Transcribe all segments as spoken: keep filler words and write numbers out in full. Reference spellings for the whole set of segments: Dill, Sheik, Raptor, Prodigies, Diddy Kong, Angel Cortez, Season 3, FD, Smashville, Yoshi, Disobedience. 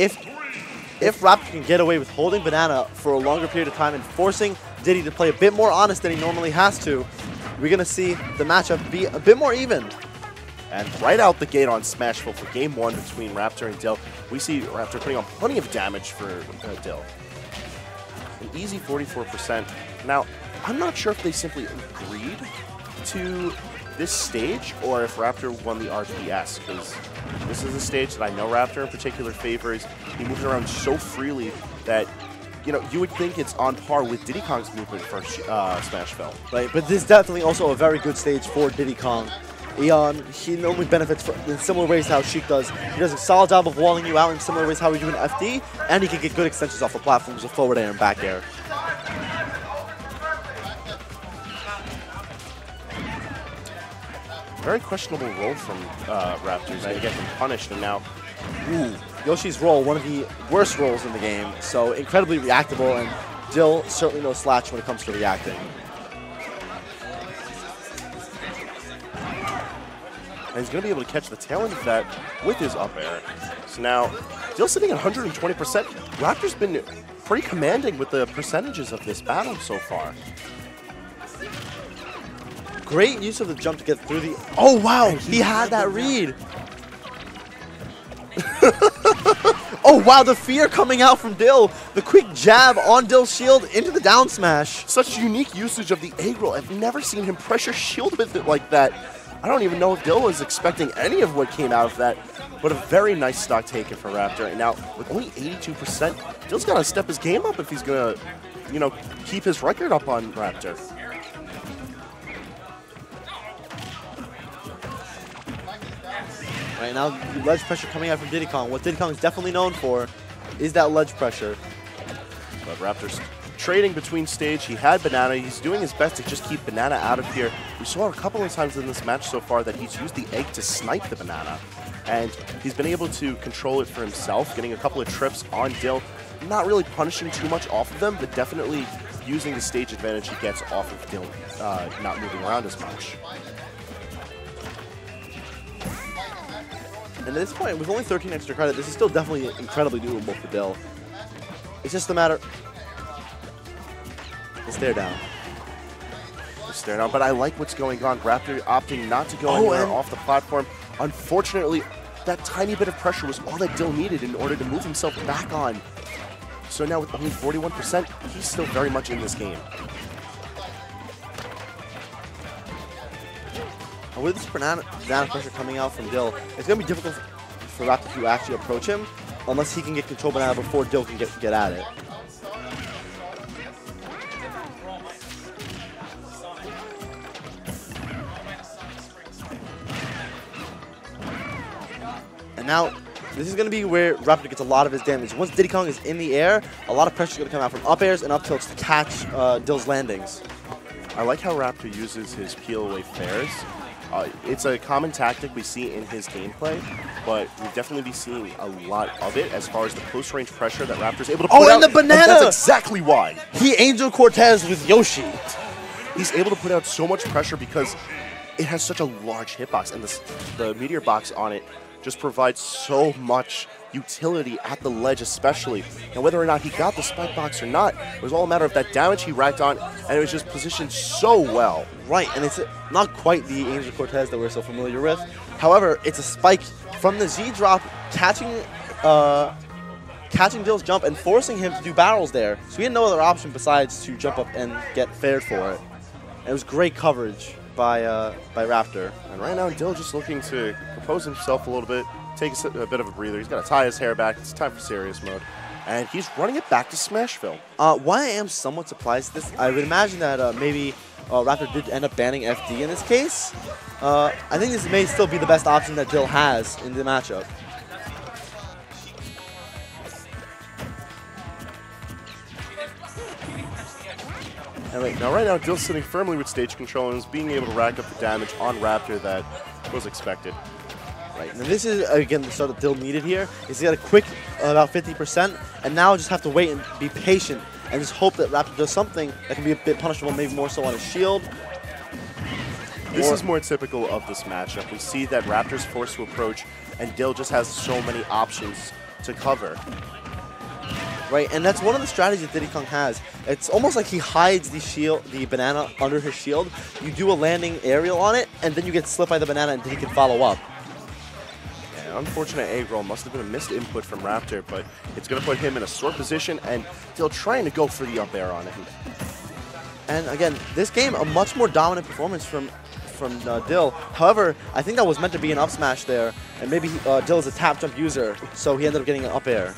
if if Raptor can get away with holding Banana for a longer period of time and forcing Diddy to play a bit more honest than he normally has to, we're gonna see the matchup be a bit more even. And right out the gate on Smashville for game one between Raptor and Dill, we see Raptor putting on plenty of damage for uh, Dill. An easy forty-four percent. Now, I'm not sure if they simply agreed to this stage or if Raptor won the R P S, because this is a stage that I know Raptor in particular favors. He moves around so freely that, you know, you would think it's on par with Diddy Kong's movement for uh, Smashville. Right, but this is definitely also a very good stage for Diddy Kong. Eon, he normally benefits from, in similar ways how Sheik does. He does a solid job of walling you out in similar ways how we do in F D, and he can get good extensions off the platforms with forward air and back air. Very questionable roll from uh, Raptors. They get him punished, and now, ooh, Yoshi's roll, one of the worst rolls in the game. So incredibly reactable, and Dill certainly no slouch when it comes to reacting. And he's going to be able to catch the tail end of that with his up air. So now, Dill sitting at one hundred twenty percent. Raptor's been pretty commanding with the percentages of this battle so far. Great use of the jump to get through the... Oh, wow! He had that read! Oh, wow! The fear coming out from Dill! The quick jab on Dill's shield into the down smash! Such unique usage of the egg roll. I've never seen him pressure shield with it like that. I don't even know if Dill was expecting any of what came out of that, but a very nice stock taken for Raptor. And now, with only eighty-two percent, Dill's got to step his game up if he's going to, you know, keep his record up on Raptor. Right now, ledge pressure coming out from Diddy Kong. What Diddy Kong is definitely known for is that ledge pressure. But Raptor's trading between stage. He had Banana. He's doing his best to just keep Banana out of here. We saw a couple of times in this match so far that he's used the egg to snipe the Banana, and he's been able to control it for himself, getting a couple of trips on Dill, not really punishing too much off of them, but definitely using the stage advantage he gets off of Dill uh, not moving around as much. And at this point, with only thirteen extra credit, this is still definitely incredibly doable for Dill. It's just a matter... The stare down. The stare down, but I like what's going on. Raptor opting not to go oh, anywhere off the platform. Unfortunately, that tiny bit of pressure was all that Dill needed in order to move himself back on. So now with only forty-one percent, he's still very much in this game. And with this banana, banana pressure coming out from Dill, it's going to be difficult for Raptor to actually approach him unless he can get control banana before Dill can get, get at it. Now, this is going to be where Raptor gets a lot of his damage. Once Diddy Kong is in the air, a lot of pressure is going to come out from up airs and up tilts to catch uh, Dill's landings. I like how Raptor uses his peel away fares. Uh, it's a common tactic we see in his gameplay, but we'll definitely be seeing a lot of it as far as the close range pressure that Raptor's able to put out. Oh, and the banana! And that's exactly why. He Angel Cortez with Yoshi. He's able to put out so much pressure because it has such a large hitbox, and the, the meteor box on it just provides so much utility at the ledge especially. And whether or not he got the spike box or not, it was all a matter of that damage he racked on, and it was just positioned so well. Right, and it's not quite the Angel Cortez that we're so familiar with. However, it's a spike from the Z-drop catching uh, catching Dill's jump and forcing him to do barrels there. So he had no other option besides to jump up and get fared for it. And it was great coverage by uh, by Raptor. And right now, Dill just looking to compose himself a little bit, take a, a bit of a breather. He's got to tie his hair back. It's time for serious mode. And he's running it back to Smashville. Uh, why I am somewhat surprised this, I would imagine that uh, maybe uh, Raptor did end up banning F D in this case. Uh, I think this may still be the best option that Dill has in the matchup. Right. Now, right now, Dill's sitting firmly with stage control and is being able to rack up the damage on Raptor that was expected. Right, and this is, again, the start that Dill needed here. He's got a quick, uh, about fifty percent, and now just have to wait and be patient and just hope that Raptor does something that can be a bit punishable, maybe more so on his shield. This or is more typical of this matchup. We see that Raptor's forced to approach, and Dill just has so many options to cover. Right, and that's one of the strategies that Diddy Kong has. It's almost like he hides the shield, the banana under his shield. You do a landing aerial on it, and then you get slipped by the banana, and Diddy can follow up. Yeah, unfortunate egg roll. Must have been a missed input from Raptor, but it's going to put him in a sore position, and still trying to go for the up air on it. And again, this game, a much more dominant performance from from uh, Dill. However, I think that was meant to be an up smash there, and maybe uh, Dill is a tap jump user, so he ended up getting an up air.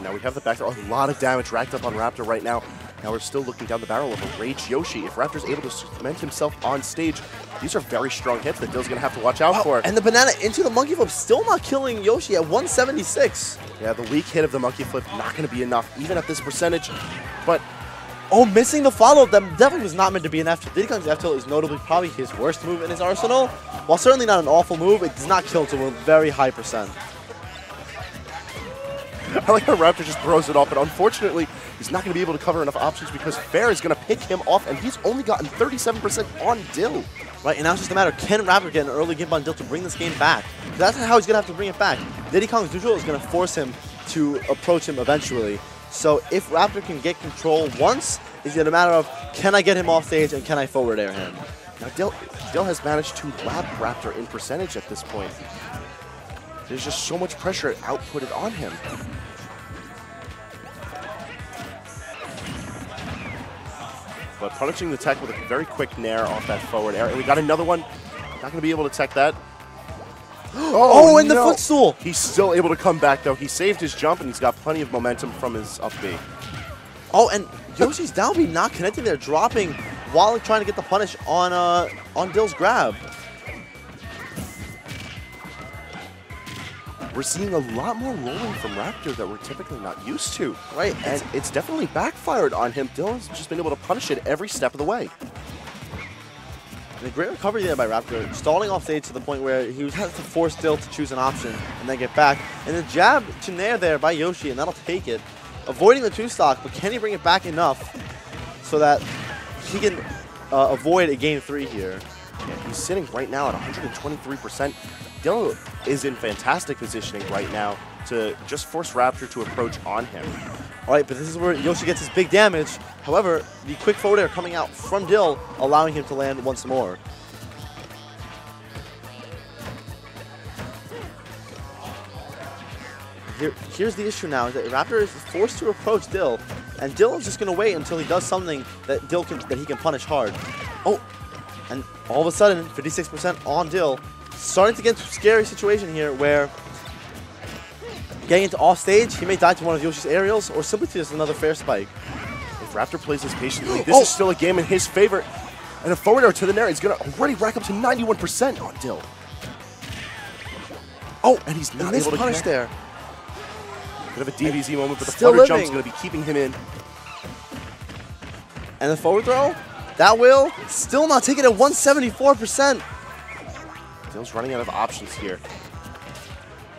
Now we have the back there. A lot of damage racked up on Raptor right now. Now we're still looking down the barrel of a Rage Yoshi. If Raptor's able to cement himself on stage, these are very strong hits that Dill's going to have to watch out wow. for. And the banana into the monkey flip, still not killing Yoshi at one seventy-six. Yeah, the weak hit of the monkey flip, not going to be enough, even at this percentage. But, oh, missing the follow-up. That definitely was not meant to be an F-tilt. Diddy Kong's F-tilt is notably probably his worst move in his arsenal. While certainly not an awful move, it does not kill to a very high percent. I like how Raptor just throws it off, but unfortunately, he's not going to be able to cover enough options because Fair is going to pick him off, and he's only gotten thirty-seven percent on Dill. Right, and now it's just a matter, can Raptor get an early gimp on Dill to bring this game back? That's how he's going to have to bring it back. Diddy Kong's neutral is going to force him to approach him eventually. So if Raptor can get control once, it's a matter of, can I get him off stage, and can I forward air him? Now, Dill, Dill has managed to lap Raptor in percentage at this point. There's just so much pressure outputted on him. But punishing the tech with a very quick nair off that forward air. And we got another one. Not going to be able to tech that. Oh, oh and no. the footstool! He's still able to come back, though. He saved his jump, and he's got plenty of momentum from his up B. Oh, and Yoshi's down B not connecting there, dropping while trying to get the punish on, uh, on Dill's grab. We're seeing a lot more rolling from Raptor that we're typically not used to. Right, and it's, it's definitely backfired on him. Dill's just been able to punish it every step of the way. And a great recovery there by Raptor, stalling off stage to the point where he has to force Dill to choose an option and then get back. And a jab to nair there by Yoshi, and that'll take it. Avoiding the two stock, but can he bring it back enough so that he can uh, avoid a game three here? Yeah, he's sitting right now at one hundred twenty-three percent. Dill is in fantastic positioning right now to just force Raptor to approach on him. All right, but this is where Yoshi gets his big damage. However, the quick forward air coming out from Dill, allowing him to land once more. Here, here's the issue now, is that Raptor is forced to approach Dill, and Dill is just going to wait until he does something that Dill can, that he can punish hard. Oh, and all of a sudden, fifty-six percent on Dill. Starting to get into a scary situation here where getting into off stage, he may die to one of Yoshi's aerials or simply to just another fair spike. If Raptor plays this patiently, this oh. is still a game in his favor. And a forward air to the nair is going to already rack up to ninety-one percent on Dill. Oh, and he's not able to punish there. Bit of a D V Z moment, but the forward jump is going to be keeping him in. And the forward throw, that will still not take it at one seventy-four percent. Dill's running out of options here.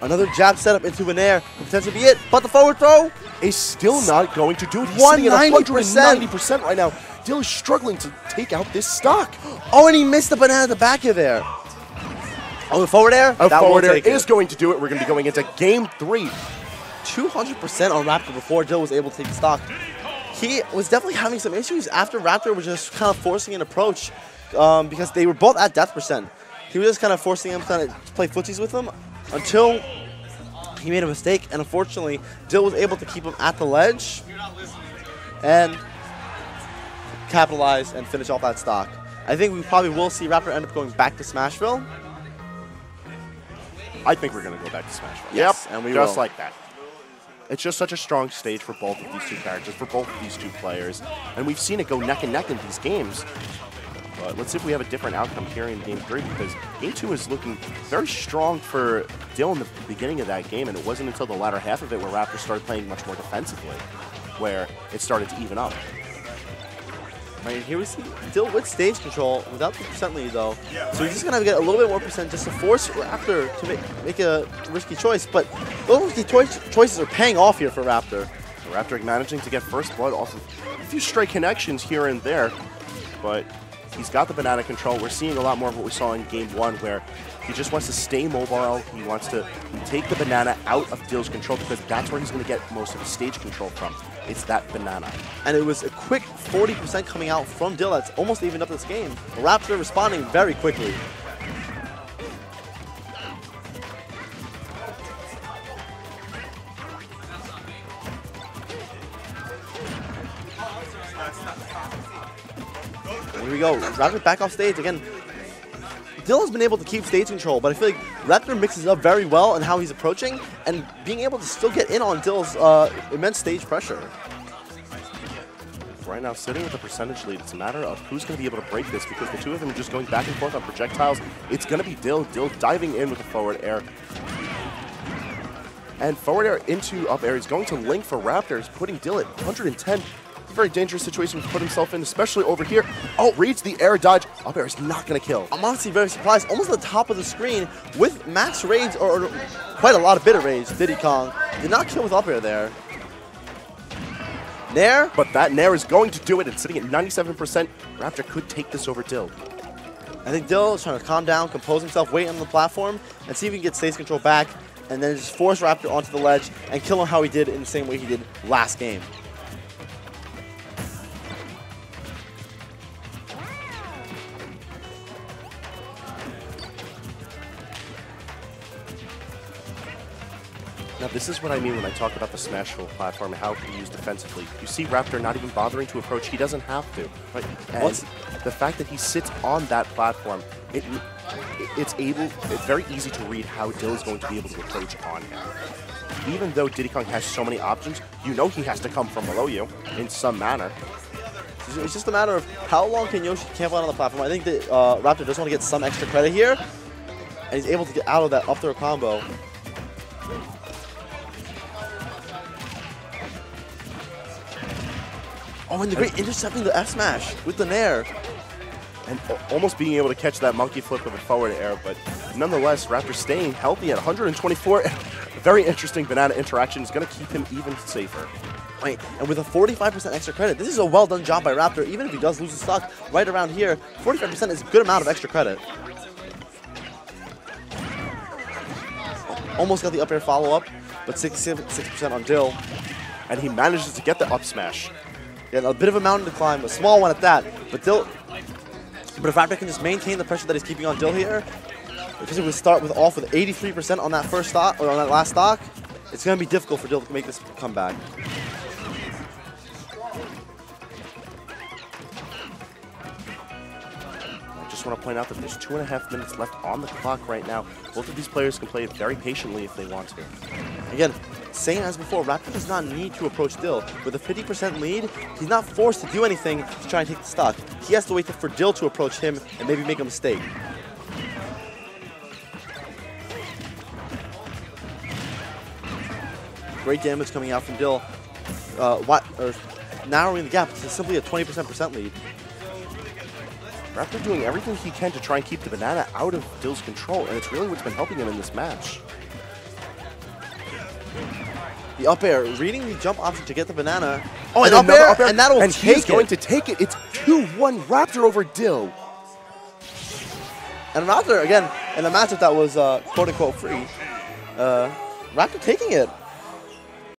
Another jab setup into an air could potentially be it, but the forward throw is still not going to do it. He's sitting at one hundred ninety percent right now. Dill is struggling to take out this stock. Oh, and he missed the banana at the back of there. Oh, the forward air? A that forward air is it. going to do it. We're going to be going into game three. two hundred percent on Raptor before Dill was able to take the stock. He was definitely having some issues after Raptor was just kind of forcing an approach um, because they were both at death percent. He was just kind of forcing him to play footsies with him until he made a mistake, and unfortunately, Dill was able to keep him at the ledge and capitalize and finish off that stock. I think we probably will see Raptor end up going back to Smashville. I think we're going to go back to Smashville. Yes, yep, and we just will. like that. It's just such a strong stage for both of these two characters, for both of these two players, and we've seen it go neck and neck in these games. But let's see if we have a different outcome here in game three, because game two is looking very strong for Dill in the beginning of that game, and it wasn't until the latter half of it where Raptor started playing much more defensively, where it started to even up. Right, here we see Dill with stage control without the percent lead, though. So he's just going to get a little bit more percent just to force Raptor to make, make a risky choice, but those risky choices are paying off here for Raptor. So Raptor managing to get first blood off of a few stray connections here and there, but he's got the banana control. We're seeing a lot more of what we saw in game one, where He just wants to stay mobile. He wants to take the banana out of Dill's control because that's where he's going to get most of his stage control from. It's that banana. And it was a quick forty percent coming out from Dill. That's almost evened up this game. Raptor responding very quickly. Here we go, Raptor back off stage again. Dill has been able to keep stage control, but I feel like Raptor mixes up very well in how he's approaching and being able to still get in on Dill's uh, immense stage pressure. Right now, sitting with a percentage lead, it's a matter of who's going to be able to break this because the two of them are just going back and forth on projectiles. It's going to be Dill. Dill diving in with a forward air. And forward air into up air. He's going to link for Raptors, putting Dill at one hundred ten. Very dangerous situation to put himself in, especially over here. Oh, reads the air dodge. Up air is not going to kill. I'm honestly very surprised. Almost at the top of the screen with max rage, or, or quite a lot of bit of rage, Diddy Kong. Did not kill with up air there. Nair. But that Nair is going to do it. It's sitting at ninety-seven percent. Raptor could take this over Dill. I think Dill is trying to calm down, compose himself, wait on the platform, and see if he can get stage control back, and then just force Raptor onto the ledge and kill him how he did in the same way he did last game. Now, this is what I mean when I talk about the Smashville platform and how it can be used defensively. You see Raptor not even bothering to approach. He doesn't have to. Right? And What's the fact that he sits on that platform, it, it, it's able, it's very easy to read how Dill is going to be able to approach on him. Even though Diddy Kong has so many options, you know he has to come from below you in some manner. It's just a matter of how long can Yoshi camp out on the platform. I think that uh, Raptor does want to get some extra credit here, and he's able to get out of that up throw combo. Oh, and the great intercepting the F smash with the Nair. And almost being able to catch that monkey flip with a forward air, but nonetheless, Raptor staying healthy at one hundred twenty-four. Very interesting banana interaction is going to keep him even safer. Right, and with a forty-five percent extra credit, this is a well-done job by Raptor, even if he does lose his stock right around here. forty-five percent is a good amount of extra credit. Almost got the up air follow-up, but sixty-six percent on Dill. And he manages to get the up smash. Yeah, a bit of a mountain to climb, a small one at that, but Dill, but if Raptor can just maintain the pressure that he's keeping on Dill here, because he would start with off with eighty-three percent on that first stock, or on that last stock, it's going to be difficult for Dill to make this comeback. I just want to point out that there's two and a half minutes left on the clock right now. Both of these players can play very patiently if they want to. Again, same as before, Raptor does not need to approach Dill. With a fifty percent lead, he's not forced to do anything to try and take the stock. He has to wait for Dill to approach him and maybe make a mistake. Great damage coming out from Dill, uh, what, or narrowing the gap to simply a twenty percent lead. Raptor doing everything he can to try and keep the banana out of Dill's control, and it's really what's been helping him in this match. The up air, reading the jump option to get the banana. Oh, and, and up, air, up air, and that'll and take he's it. Going to take it. It's two one Raptor over Dill. And Raptor, again, in a matchup that was uh, quote-unquote free, uh, Raptor taking it.